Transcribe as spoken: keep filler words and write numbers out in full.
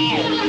Yeah.